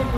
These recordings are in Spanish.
Thank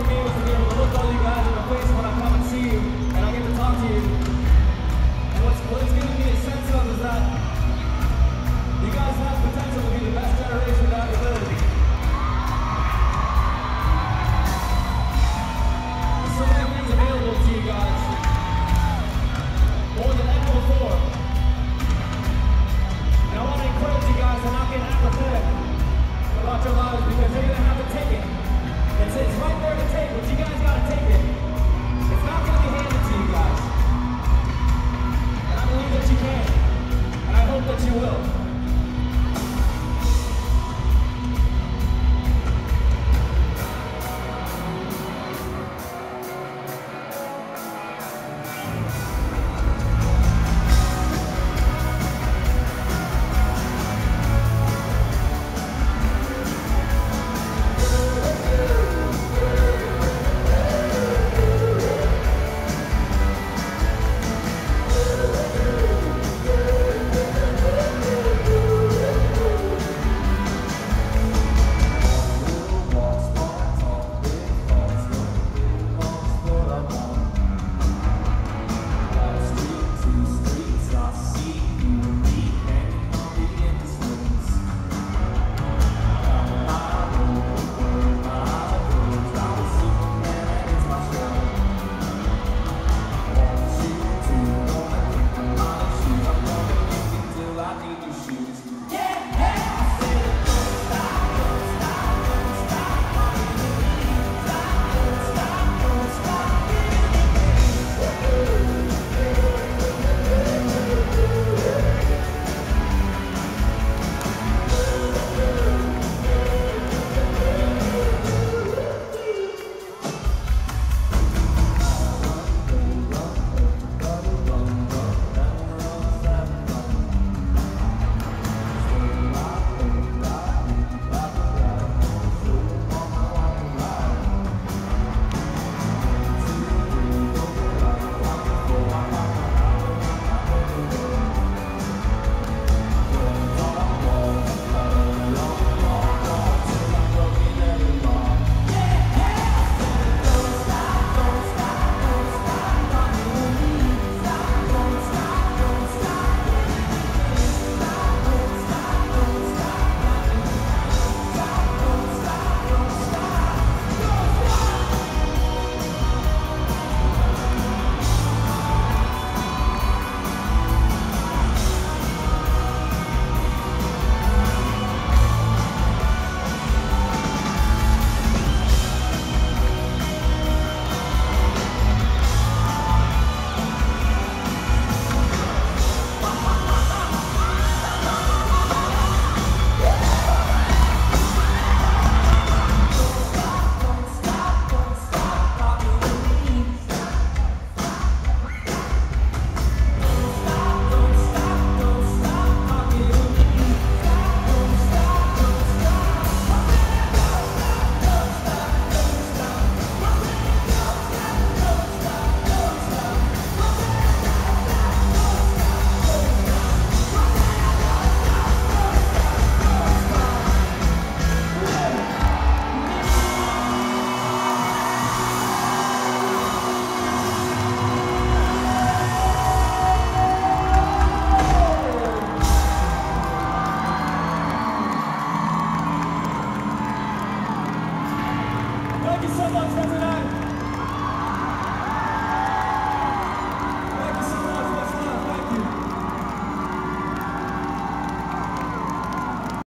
you so much for tonight.